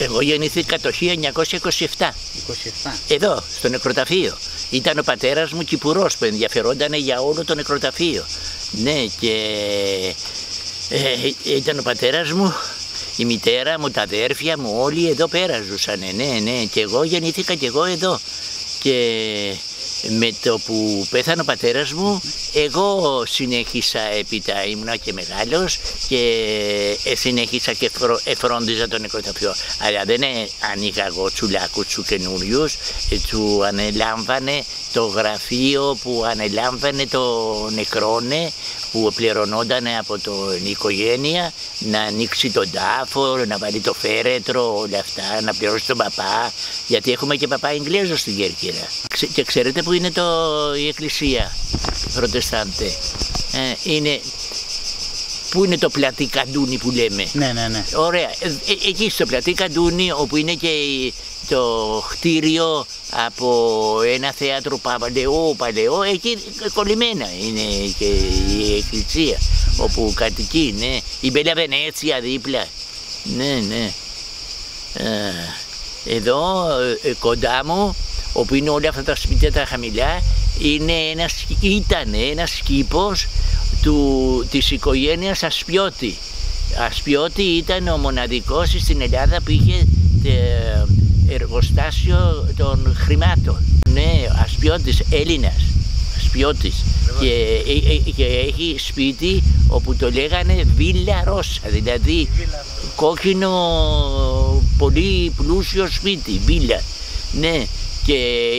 Εγώ γεννήθηκα το 1927, εδώ, στο νεκροταφείο. Ήταν ο πατέρας μου Κυπουρός που ενδιαφερόταν για όλο το νεκροταφείο. Ναι, και ήταν ο πατέρας μου, η μητέρα μου, τα αδέρφια μου, όλοι εδώ πέρα ζούσανε. Ναι, και εγώ γεννήθηκα και εγώ εδώ. Και με το που πέθανε ο πατέρας μου, εγώ συνέχισα επίτα, ήμουνα και μεγάλος και συνέχισα και εφρόντιζα τον νεκροταφείο. Αλλά δεν ανοίγα εγώ τσουλάκου του καινούριου, του ανελάμβανε το γραφείο που ανελάμβανε το νεκρόνε, που πληρωνόταν από την οικογένεια να ανοίξει τον τάφο, να βάλει το φέρετρο, όλα αυτά, να πληρώσει τον παπά, γιατί έχουμε και παπά Ιγγλέζο στην Κέρκυρα. Και ξέρετε που είναι η εκκλησία Προτεστάντε, είναι... Πού είναι το πλατή Καντούνι που λέμε. Ναι. Ωραία, εκεί στο πλατή Καντούνι όπου είναι και το χτίριο από ένα θέατρο παλαιό, εκεί κολλημένα είναι και η εκκλησία όπου κατοικεί, ναι. Η Μπέλα Βενέτσια δίπλα, ναι. Εδώ κοντά μου, όπου είναι όλα αυτά τα σπίτια τα χαμηλά, ήταν ένας κήπος της οικογένειας Ασπιώτη. Ασπιώτη ήταν ο μοναδικός στην Ελλάδα που είχε εργοστάσιο των χρημάτων. Ναι, Ασπιώτης, Έλληνας, Ασπιώτης. Και έχει σπίτι όπου το λέγανε Βίλα Ρώσα, δηλαδή κόκκινο πολύ πλούσιο σπίτι, Βίλα. Ναι. Και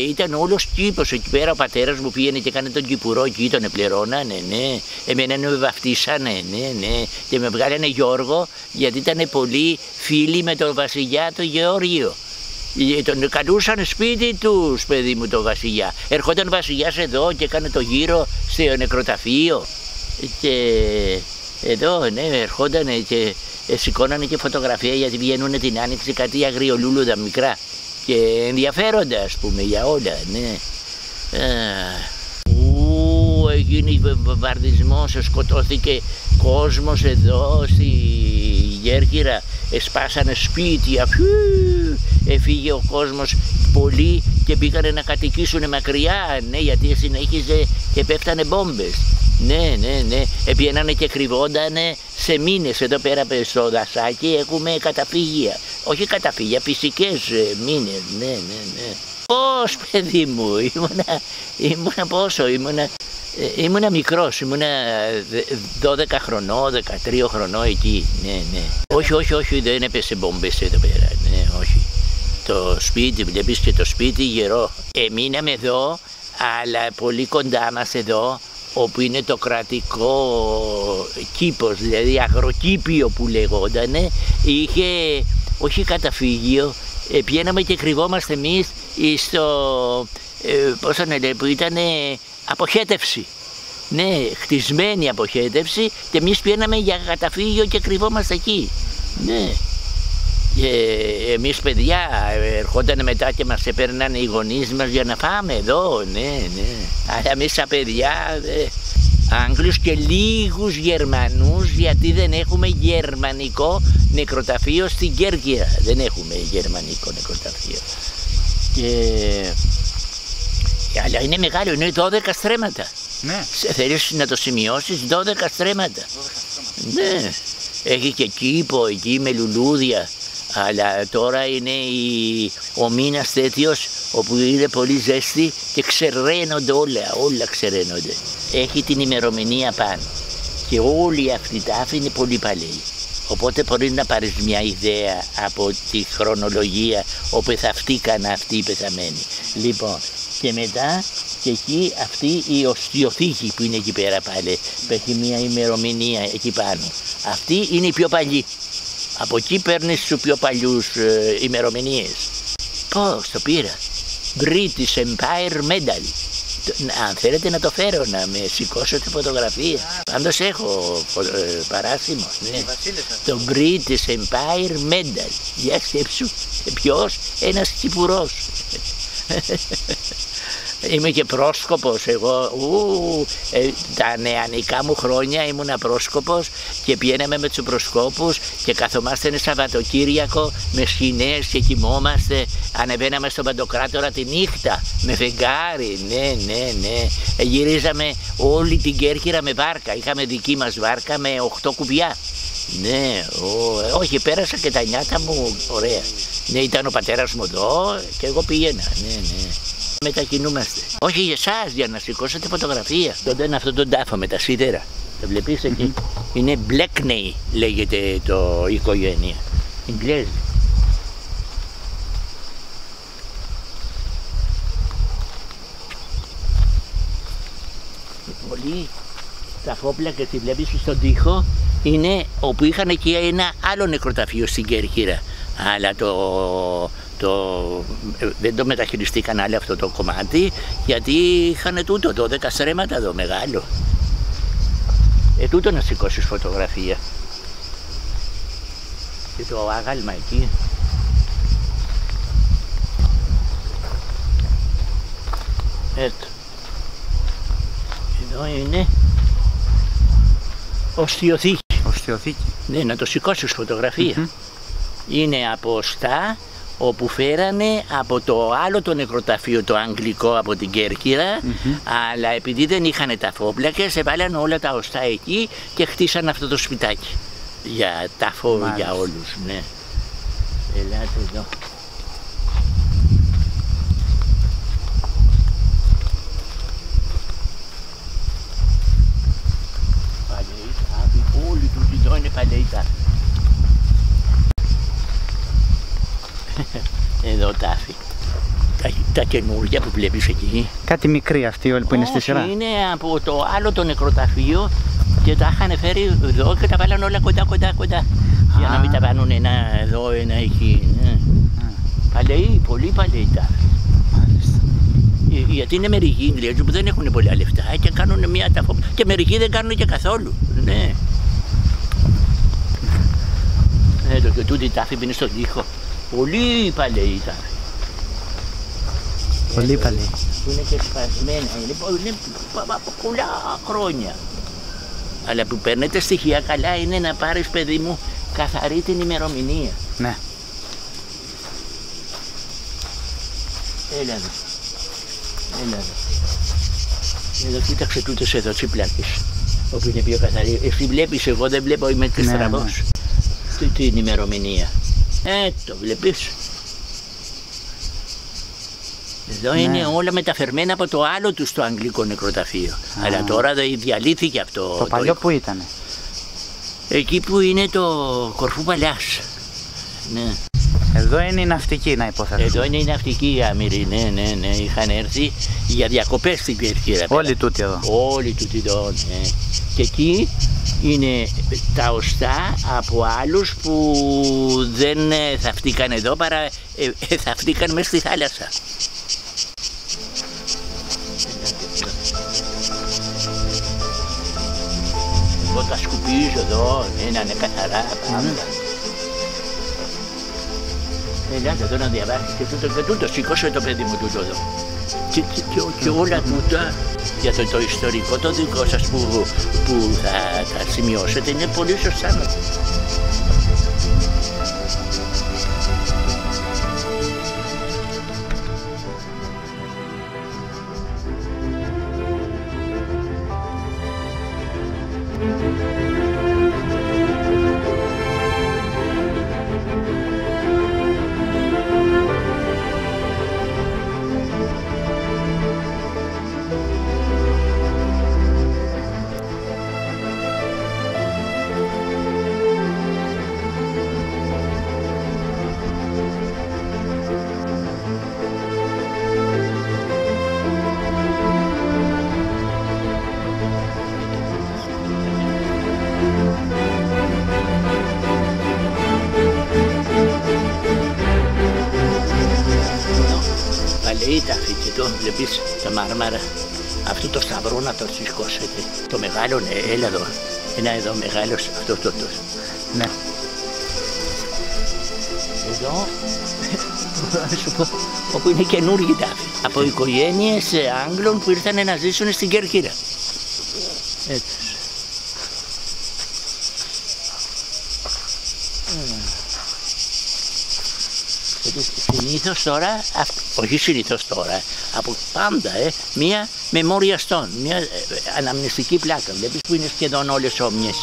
ήταν όλος κήπος εκεί πέρα, ο πατέρας μου πήγαινε και έκανε τον Κυπουρό εκεί, τον επληρώνανε, ναι. Εμένα με βαφτίσανε, ναι. Και με βγάλανε Γιώργο, γιατί ήταν πολύ φίλοι με τον βασιλιά τον Γεώργιο. Τον καλούσαν σπίτι τους, παιδί μου, τον βασιλιά. Ερχόταν βασιλιάς εδώ και έκανε το γύρο στο νεκροταφείο. Και εδώ, ναι, ερχόντανε και σηκώνανε και φωτογραφία, γιατί βγαίνουνε την άνοιξη κάτι αγριολούλουδα μικρά. Και ενδιαφέροντα, ας πούμε, για όλα, ναι. Έγινε βομβαρδισμός, σκοτώθηκε κόσμος εδώ στη Γέρκυρα, σπάσανε σπίτια, έφυγε ο κόσμος πολύ και πήγανε να κατοικήσουν μακριά, ναι, γιατί συνέχιζε και πέφτανε μπόμπες. Ναι. Επιένανε και κρυβόντανε σε μήνες. Εδώ πέρα στο δασάκι έχουμε καταφύγια. Όχι καταφύγια, φυσικές μήνες. Ναι. Πώς, παιδί μου, ήμουνα πόσο, ήμουνα μικρός, ήμουνα 12 χρονών, 13 χρονών εκεί. Ναι. Όχι, δεν έπεσε μπόμπες εδώ πέρα. Ναι, όχι. Το σπίτι, βλέπεις και το σπίτι γερό. Μείναμε εδώ, αλλά πολύ κοντά μας εδώ, όπου είναι το κρατικό κήπος, δηλαδή αγροκήπιο που λεγότανε, είχε, όχι καταφύγιο, πιέναμε και κρυβόμαστε εμείς στο, πώς θα λένε, που ήταν αποχέτευση. Ναι, χτισμένη αποχέτευση και εμείς πιέναμε για καταφύγιο και κρυβόμαστε εκεί. Ναι. Και εμείς παιδιά ερχόταν μετά και μας επέρνανε οι γονείς μας για να πάμε εδώ, ναι. Αλλά εμείς τα παιδιά, Άγγλους και λίγους Γερμανούς, γιατί δεν έχουμε γερμανικό νεκροταφείο στην Κέρκυρα. Δεν έχουμε γερμανικό νεκροταφείο. Αλλά είναι μεγάλο, είναι 12 στρέμματα. Ναι. Θέλεις να το σημειώσεις, 12 στρέμματα. Ναι. Έχει και κήπο εκεί με λουλούδια. Αλλά τώρα είναι ο μήνας τέτοιος όπου είναι πολύ ζέστη και ξεραίνονται όλα ξεραίνονται. Έχει την ημερομηνία πάνω και όλοι αυτοί τα άφη είναι πολύ παλαιοί. Οπότε μπορεί να πάρεις μια ιδέα από τη χρονολογία όπου θαυτήκαν αυτοί οι πεθαμένοι. Λοιπόν, και μετά και εκεί αυτή η οστιοθήκη που είναι εκεί πέρα πάλι, που έχει μια ημερομηνία εκεί πάνω. Αυτή είναι η πιο παλιή. Από εκεί παίρνεις τους πιο παλιούς ημερομηνίες. Πώς το πήρα? British Empire Medal. Αν θέλετε να το φέρω, να με σηκώσω τη φωτογραφία. Πάντως έχω παράσημο. Ναι. Το British Empire Medal. Για σκέψου, ποιος? Ένας τσιπουρός. Είμαι και πρόσκοπος εγώ. Τα νεανικά μου χρόνια ήμουνα πρόσκοπος και πηγαίναμε με τους προσκόπους και καθόμαστε ένα Σαββατοκύριακο με σκηνές και κοιμόμαστε. Ανεβαίναμε στον Παντοκράτορα τη νύχτα με φεγγάρι. Ναι. Γυρίζαμε όλη την Κέρκυρα με βάρκα. Είχαμε δική μας βάρκα με 8 κουβιά. Ναι, όχι, πέρασα και τα νιάτα μου ωραία. Ναι, ήταν ο πατέρας μου εδώ και εγώ πήγαινα. Ναι. Μετακινούμαστε. Όχι για εσάς, για να σηκώσετε φωτογραφία. Τότε είναι αυτό τον τάφο με τα σίδερα. Το βλέπεις εκεί. Είναι Black Ney, λέγεται το οικογένεια. Εγγλέζοι. Πολύ τα φόπλα και τη βλέπεις στον τοίχο είναι όπου είχαν εκεί ένα άλλο νεκροταφείο στην Κέρκυρα. Αλλά δεν το μεταχειριστήκαν άλλο αυτό το κομμάτι, γιατί είχαν τούτο, 12 στρέμματα εδώ, μεγάλο. Τούτο να σηκώσεις φωτογραφία. Και το άγαλμα εκεί. Εδώ είναι οστιοθήκη. Ναι, να το σηκώσεις φωτογραφία. Είναι από στά όπου φέρανε από το άλλο το νεκροταφείο, το αγγλικό από την Κέρκυρα, αλλά επειδή δεν είχαν τα φόπλακες, έβαλαν όλα τα οστά εκεί και χτίσαν αυτό το σπιτάκι. Για τάφο, για όλους, ναι. Ελάτε εδώ. Παλαιοί τάφοι, όλοι τους εδώ είναι παλαιοί τάφοι. Εδώ τάφη. Τα καινούργια που βλέπεις εκεί. Κάτι μικρή αυτή όλη που είναι στη σειρά. Είναι από το άλλο το νεκροταφείο και τα είχαν φέρει εδώ και τα βάλαν όλα κοντά. Για να μην τα βάλουν ένα εδώ, ένα εκεί. Παλαιοί, πολύ παλαιοί τάφη. Γιατί είναι μερικοί Ιγγλέζοι που δεν έχουν πολλά λεφτά και κάνουν μια ταφόπλα. Και μερικοί δεν κάνουν και καθόλου. Ναι. Εδώ και τούτη τάφη είναι στον τοίχο. Πολύ παλαιοί ήταν. Πολύ παλαιοί. Είναι και σπασμένα, είναι από πολλά χρόνια. Αλλά που παίρνετε στοιχεία καλά είναι να πάρεις, παιδί μου, καθαρή την ημερομηνία. Ναι. Έλα εδώ. Εδώ κοίταξε τούτες εδώ τσιπλάκες, όπου είναι πιο καθαρή. Εσύ βλέπεις, εγώ δεν βλέπω, είμαι και στραβός. Την ημερομηνία. Το βλέπεις. Εδώ είναι όλα μεταφερμένα από το άλλο του στο αγγλικό νεκροταφείο. Αλλά τώρα διαλύθηκε αυτό. Το παλιό που ήτανε? Εκεί που είναι το Κορφού Παλιάς. Ναι. Εδώ είναι η ναυτική, να υποθέσω. Εδώ είναι η ναυτική, οι άμυροι. Ναι. Είχαν έρθει για διακοπές στην Κέρκυρα. Όλοι τούτοι εδώ. Ναι. Και εκεί είναι τα οστά από άλλους που δεν θαυτήκαν εδώ, παρά θαυτήκαν μέσα στη θάλασσα. Εγώ τα σκουπίζω εδώ, να είναι καθαρά. Ελάτε εδώ να διαβάσεις και τούτο, σηκώσε το παιδί μου τούτο εδώ. Και όλα τούτα για το ιστορικό το δικό σας που θα σημειώσετε είναι πολύ σωστά. κοιτώ, βλέπεις τα μάρμαρα, αυτό το σταυρό να το σηκώσετε. Το μεγάλο, ναι, έλα εδώ, ένα εδώ μεγάλος, αυτό το. Ναι. Εδώ, να σου πω, όπου είναι καινούργοι τάφοι, από οικογένειες Άγγλων που ήρθαν να ζήσουν στην Κέρκυρα. Έτσι. Συνήθως τώρα, όχι συνήθως τώρα, από πάντα, μία μεμόρια στόν, μία αναμνηστική πλάκα, βλέπεις που είναι σχεδόν όλες όμοιες.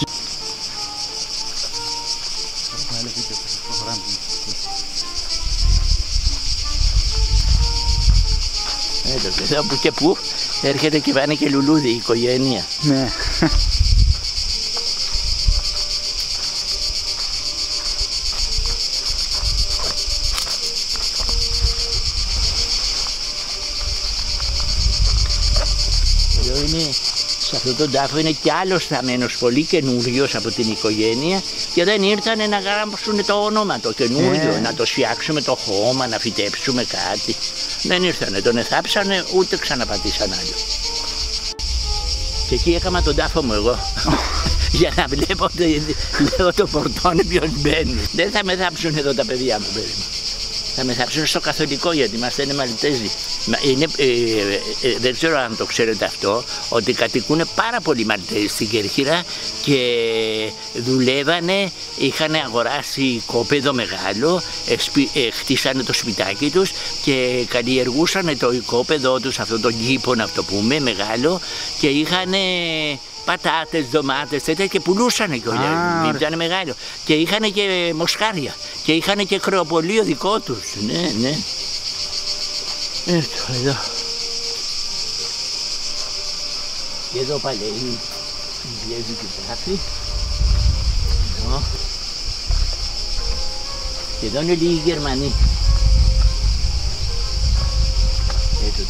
Εδώ που και που έρχεται και πάνε και λουλούδι η οικογένεια. Ναι. Σε αυτόν τον τάφο είναι κι άλλος θαμμένος, πολύ καινούριος από την οικογένεια και δεν ήρθανε να γράψουν το όνομα, το καινούριο, να το σφιάξουμε το χώμα, να φυτέψουμε κάτι. Δεν ήρθανε, τον εθάψανε, ούτε ξαναπατήσαν άλλο. Και εκεί έκανα τον τάφο μου εγώ, για να βλέπω το φορτώνει ποιον μπαίνει. Δεν θα με θάψουν εδώ τα παιδιά μου, παιδί μου. Θα με θάψουν στο καθολικό, γιατί μας λένε Μαλτέζοι. Δεν ξέρω αν το ξέρετε αυτό, ότι κατοικούν πάρα πολλοί Μαλτέζοι στην Κέρκυρα και δουλεύανε, είχαν αγοράσει οικόπεδο μεγάλο, χτίσανε το σπιτάκι τους και καλλιεργούσαν το οικόπεδο τους, αυτόν τον κήπο να το πούμε, μεγάλο, και είχαν πατάτες, ντομάτες, τέτοια και πουλούσανε κιόλας. Ήταν μεγάλο. Και είχαν και μοσχάρια. Και είχαν και κρεοπολείο δικό τους. Ναι, ναι. Έρθω εδώ. Και εδώ πάλι είναι. Βλέπει και τάφη. Εδώ. Και εδώ είναι λίγοι Γερμανοί.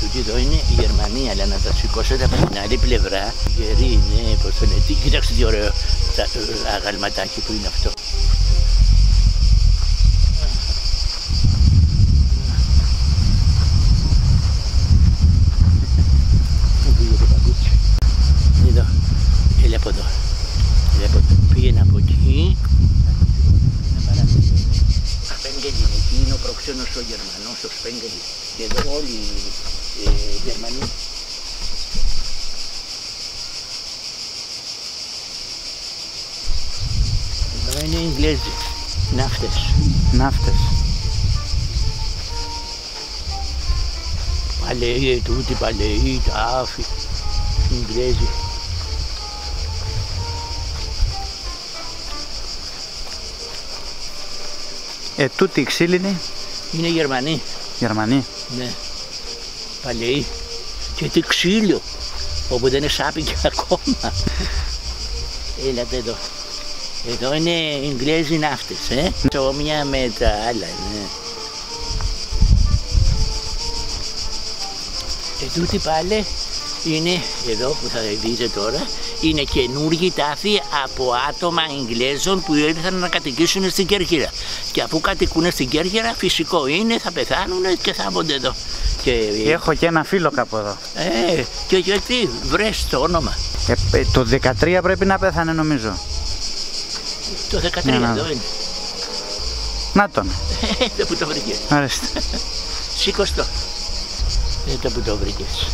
Τούτοι εδώ είναι η Γερμανία, αλλά να τα σηκώσετε από την άλλη πλευρά. Γεροί είναι, πώς το λέτε. Κοίταξτε τι ωραίο αγαλματάκι που είναι αυτό. Πού πήγε το παπούτσι. Εδώ, έλα από εδώ. Πήγαινε από εκεί. Εκεί είναι ο προξένος ο Γερμανός, ο Σπέγγελης, και εδώ όλοι οι Γερμανοί. Εδώ είναι οι Ιγγλέζοι, ναύτες. Παλαιοί, τούτοι παλαιοί, τάφοι, Ιγγλέζοι. Τούτοι οι ξύλινοι είναι Γερμανοί. Ναι. Παλαιοί. Και τι ξύλο. Όπου δεν εσάπηκε ακόμα. Έλατε εδώ. Εδώ είναι Ιγγλέζοι ναύτες. Όμοια με τα άλλα. Τούτοι πάλι είναι εδώ που θα δείτε τώρα. Είναι καινούργιοι τάφοι από άτομα Ιγγλέζων που ήρθαν να κατοικήσουν στην Κέρκυρα. Και αφού κατοικούν στην Κέρκυρα, φυσικό είναι, θα πεθάνουν και θα έρχονται εδώ. Και έχω και ένα φίλο κάπου εδώ. Και γιατί βρες το όνομα. Το 13 πρέπει να πέθανε νομίζω. Το 13 εδώ είναι. Να τον. Εδώ που το βρήκες. Ορίστε. Σήκωστο. Εδώ που το βρήκες.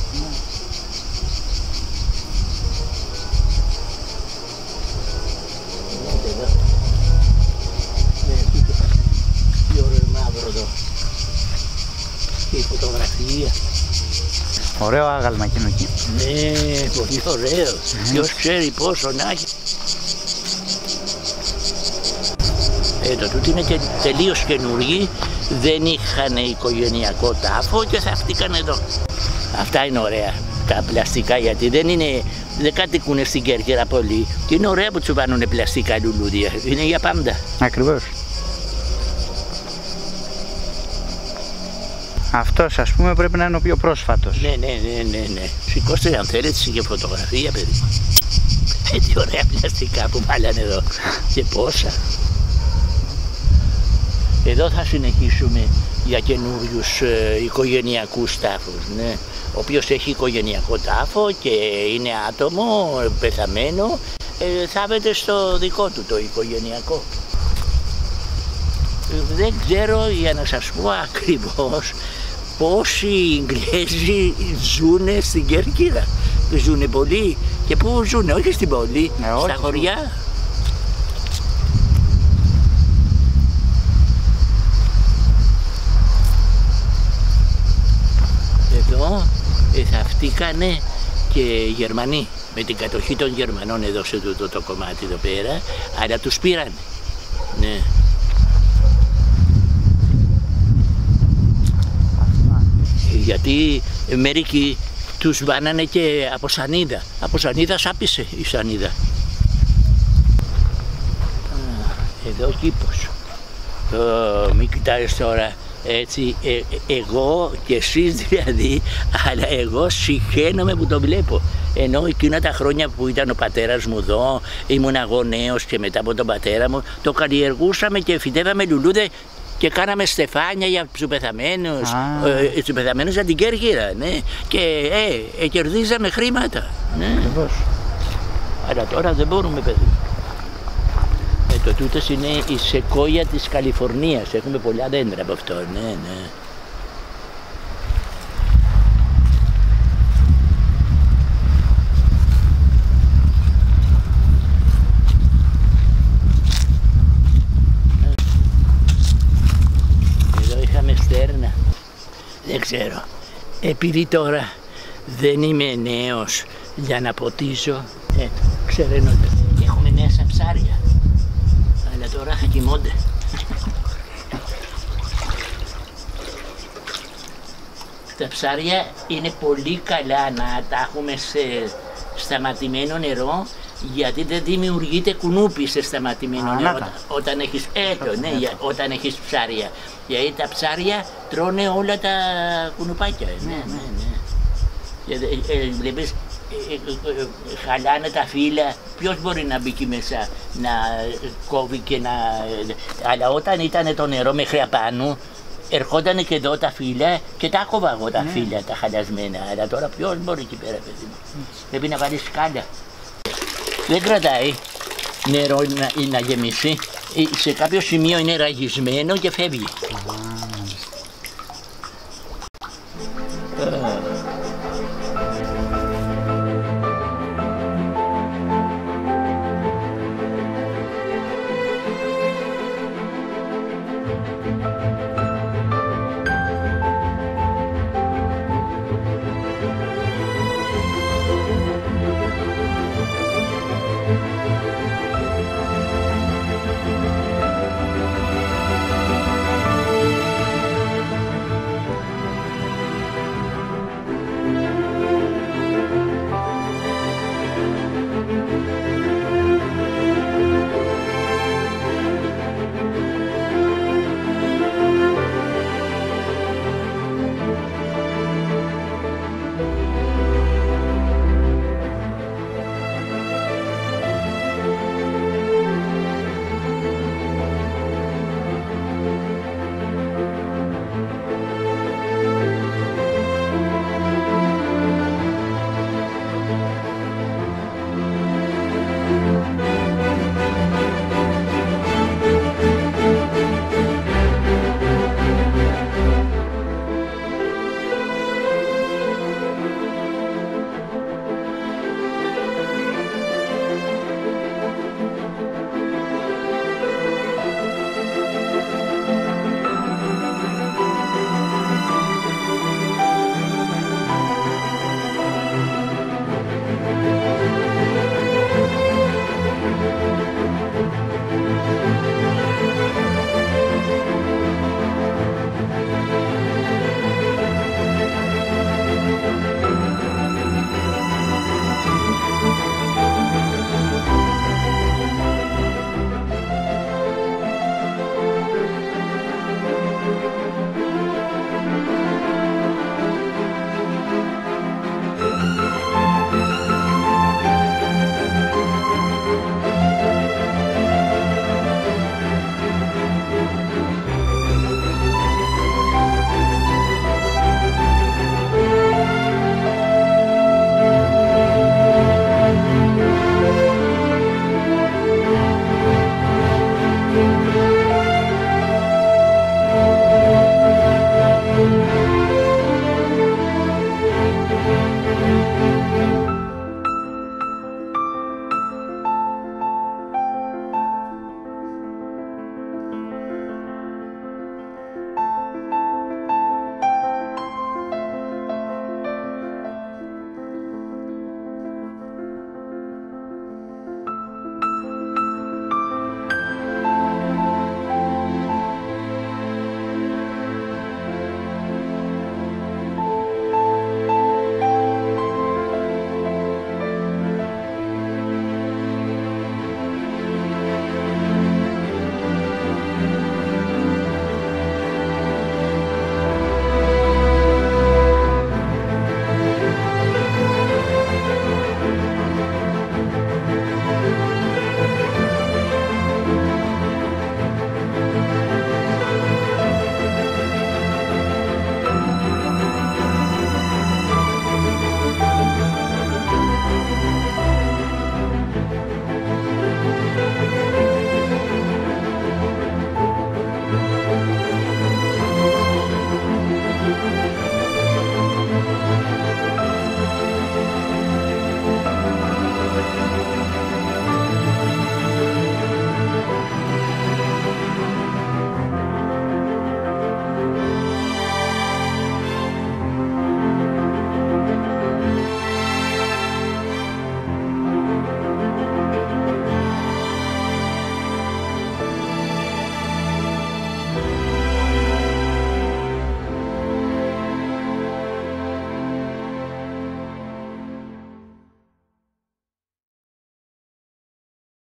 Ωραίο άγαλμα εκείνο εκεί. Ναι, πολύ ωραίο. Ποιος ξέρει πόσο να έχει. Τούτοι είναι και τελείως καινούργοι. Δεν είχαν οικογενειακό τάφο και θαυτήκαν εδώ. Αυτά είναι ωραία τα πλαστικά, γιατί δεν κατοικούν στην Κέρκυρα πολύ. Και είναι ωραία που τσουβάνουνε πλαστικά λουλούδια. Είναι για πάντα. Ακριβώς. Αυτός ας πούμε πρέπει να είναι ο πιο πρόσφατος. Ναι. Σηκώστε αν θέλετε και φωτογραφία, παιδί μου. Τι ωραία πλαστικά που βάλανε εδώ. Και πόσα. Εδώ θα συνεχίσουμε για καινούριους οικογενειακούς τάφους, ναι, ο οποίος έχει οικογενειακό τάφο και είναι άτομο πεθαμένο, θάβεται στο δικό του το οικογενειακό. Δεν ξέρω, για να σας πω ακριβώς, πόσοι Ιγγλέζοι ζουν στην Κερκίδα. Ζουνε πολύ, και πού ζουνε, όχι στην πόλη, ναι, στα όχι, χωριά. Εδώ θαυτήκανε και Γερμανοί, με την κατοχή των Γερμανών εδώ σε τούτο το κομμάτι εδώ πέρα, αλλά τους πήρανε. Ναι. Γιατί μερικοί τους βάνανε και από σανίδα. Από σανίδα σάπισε η σανίδα. Εδώ κήπος. Μην κοιτάς τώρα έτσι, εγώ και εσείς δηλαδή, αλλά εγώ συχαίνομαι που το βλέπω. Ενώ εκείνα τα χρόνια που ήταν ο πατέρας μου εδώ, ήμουν αγωνέος και μετά από τον πατέρα μου, το καλλιεργούσαμε και φυτεύαμε λουλούδε και κάναμε στεφάνια για τους πεθαμένους, για την Κέρκυρα, ναι, και κερδίζαμε χρήματα, ναι. Αλλά τώρα δεν μπορούμε, παιδί. Το τούτος είναι η σεκόια της Καλιφορνίας, έχουμε πολλά δέντρα από αυτό, ναι, ναι. Δεν ξέρω, επειδή τώρα δεν είμαι νέος για να ποτίσω, ξερενώνται. Έχουμε νέα σαν ψάρια, αλλά τώρα θα κοιμώνται. Τα ψάρια είναι πολύ καλά να τα έχουμε σε σταματημένο νερό, γιατί δεν δημιουργείται κουνούπι σε σταματημένο νερό όταν έχεις, όταν έχεις ψάρια. Γιατί τα ψάρια τρώνε όλα τα κουνουπάκια. Βλέπεις, χαλάνε τα φύλλα, ποιος μπορεί να μπει εκεί μέσα να κόβει και να... Αλλά όταν ήταν το νερό μέχρι απάνω, ερχόταν και εδώ τα φύλλα και τα κόβα εγώ τα φύλλα τα χαλασμένα. Αλλά τώρα ποιος μπορεί εκεί πέρα, παιδί μου. Πρέπει να βάλεις σκάλια. Δεν κρατάει νερό να γεμίσει. Σε κάποιο σημείο είναι ραγισμένο και φεύγει.